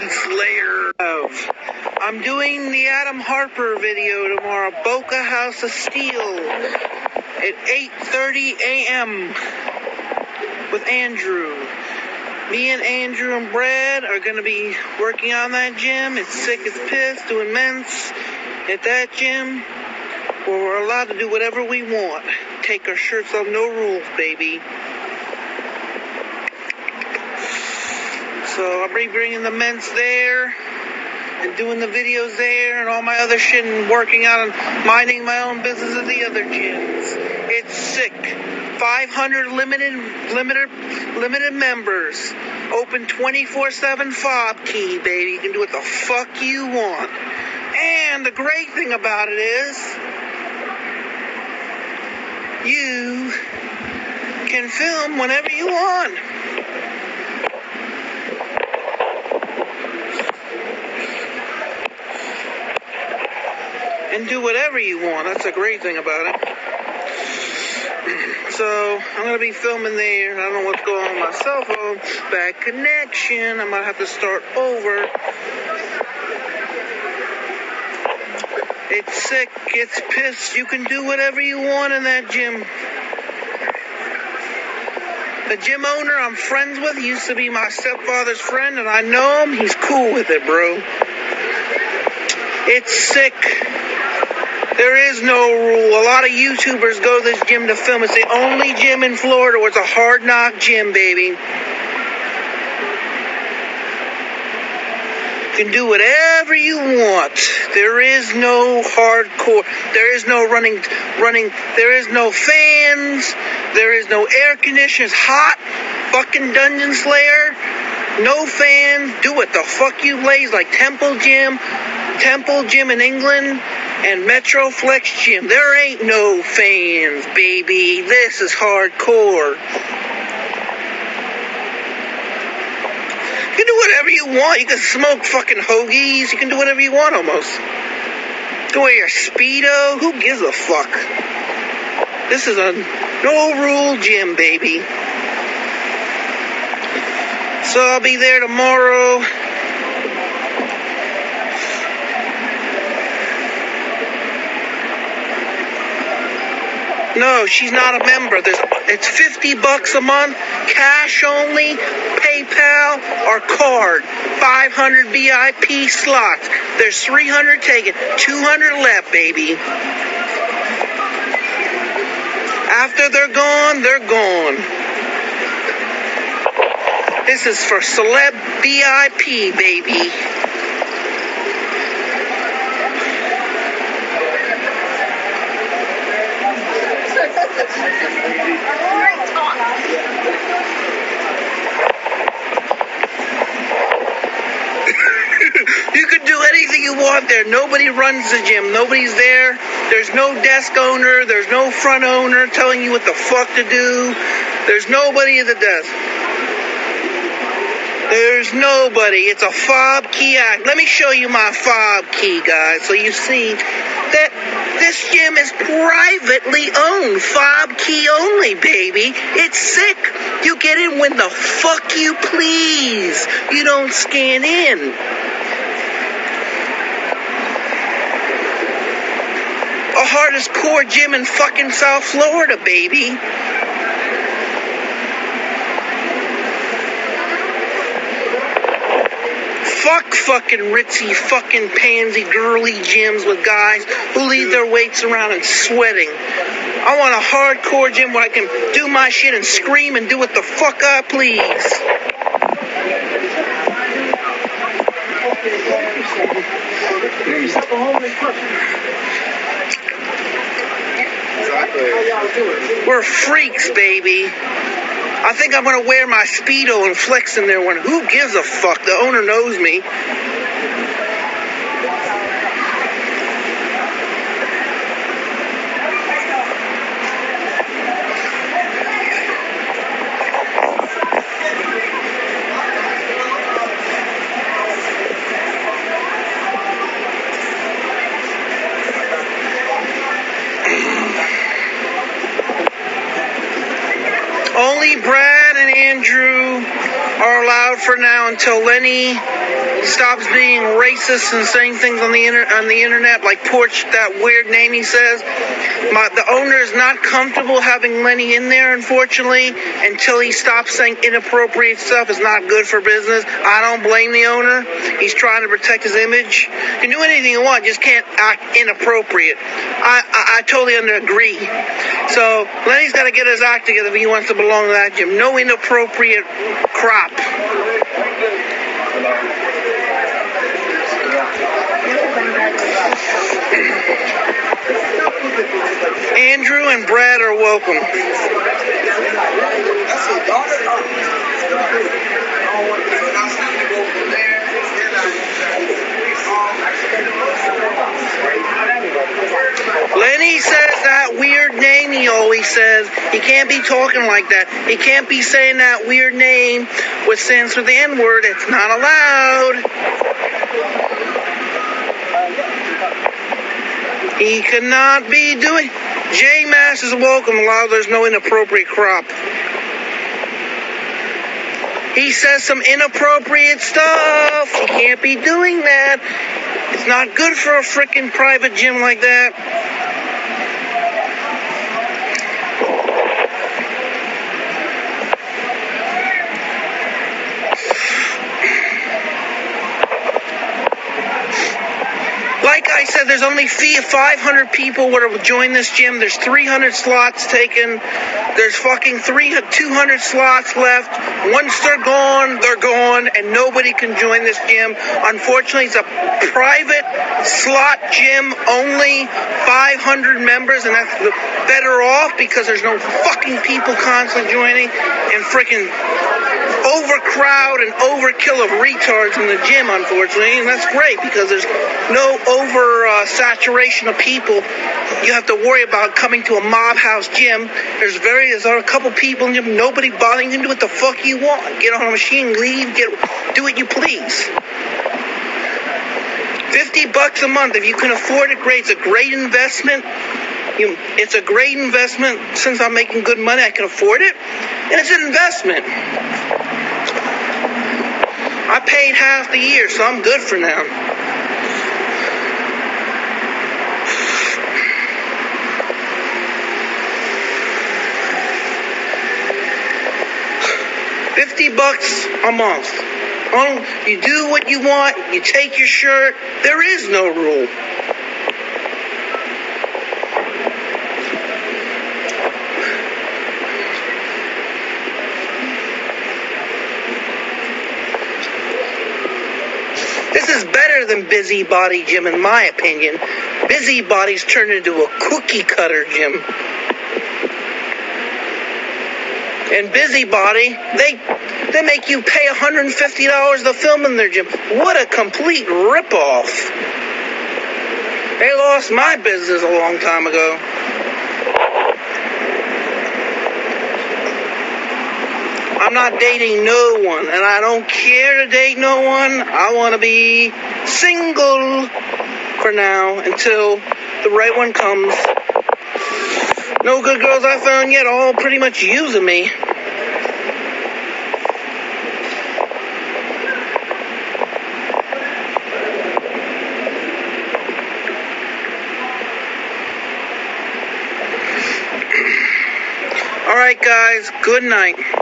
Demolition Slayer. I'm doing the Adam Harper video tomorrow, Boca House of Steel, at 8:30 a.m. with Andrew. Me and Andrew and Brad are going to be working on that gym. It's sick as piss, doing men's at that gym, where we're allowed to do whatever we want. Take our shirts off, no rules, baby. So I'll be bringing the mints there and doing the videos there and all my other shit and working out and minding my own business at the other gyms. It's sick. 500 limited members. Open 24/7 fob key, baby. You can do what the fuck you want. And the great thing about it is you can film whenever you want. And do whatever you want. That's the great thing about it. So, I'm going to be filming there. I don't know what's going on with my cell phone. Bad connection. I might have to start over. It's sick. It's pissed. You can do whatever you want in that gym. The gym owner I'm friends with used to be my stepfather's friend, and I know him. He's cool with it, bro. It's sick. There is no rule. A lot of YouTubers go to this gym to film. It's the only gym in Florida where it's a hard knock gym, baby. You can do whatever you want. There is no hardcore. There is no running. There is no fans. There is no air conditioners. Hot fucking Dungeon Slayer. No fans. Do what the fuck you lays, like Temple Gym in England, and MetroFlex Gym. There ain't no fans, baby. This is hardcore. You can do whatever you want. You can smoke fucking hoagies. You can do whatever you want, almost. You can wear your Speedo. Who gives a fuck? This is a no-rule gym, baby. So I'll be there tomorrow. No, she's not a member. It's $50 a month, cash only, PayPal or card. 500 VIP slots. There's 300 taken, 200 left, baby. After they're gone, they're gone. This is for celeb VIP, baby. You can do anything you want there. Nobody runs the gym. Nobody's there. There's no desk owner. There's no front owner telling you what the fuck to do. There's nobody at the desk. There's nobody. It's a fob key act. Let me show you my fob key, guys, so you see that this gym is privately owned. Fob key only, baby. It's sick. You get in when the fuck you please. You don't scan in. The hardest core gym in fucking South Florida, baby. Fuck fucking ritzy fucking pansy girly gyms with guys who leave their weights around and sweating. I want a hardcore gym where I can do my shit and scream and do what the fuck I please. We're freaks, baby. I think I'm going to wear my Speedo and flex in there. Who gives a fuck? The owner knows me. Brad and Andrew are allowed out for now until Lenny stops being racist and saying things on the internet like Porch, that weird name he says. The owner is not comfortable having Lenny in there, unfortunately, until he stops saying inappropriate stuff. It's not good for business. I don't blame the owner. He's trying to protect his image. You can do anything you want, just can't act inappropriate. I totally agree. So Lenny's got to get his act together if he wants to belong to that gym. No inappropriate crop. Andrew and Brad are welcome. Lenny says that weird name he always says. He can't be talking like that. He can't be saying that weird name which stands for the N-word. It's not allowed. He cannot be doing. J Mass is welcome. Allow there's no inappropriate crop. He says some inappropriate stuff. He can't be doing that. It's not good for a freaking private gym like that. Like I said, there's only 500 people would have joined this gym. There's 300 slots taken. There's fucking 200 slots left. Once they're gone, and nobody can join this gym. Unfortunately, it's a private slot gym, only 500 members, and that's better off because there's no fucking people constantly joining and freaking overcrowd and overkill of retards in the gym, unfortunately. And that's great because there's no saturation of people you have to worry about coming to a mob house gym. There are a couple people in the gym, nobody bothering you. Do what the fuck you want. Get on a machine, leave, do what you please. $50 a month, if you can afford it, great. It's a great investment. It's a great investment. Since I'm making good money, I can afford it. And it's an investment. I paid half the year, so I'm good for now. $50 a month. You do what you want. You take your shirt. There is no rule. This is better than Busybody Gym, in my opinion. Busybody's turned into a cookie cutter gym. And Busybody, they make you pay $150 to film in their gym. What a complete ripoff. They lost my business a long time ago. I'm not dating no one, and I don't care to date no one. I want to be single for now until the right one comes. No good girls I found yet, all pretty much using me. Alright guys, good night.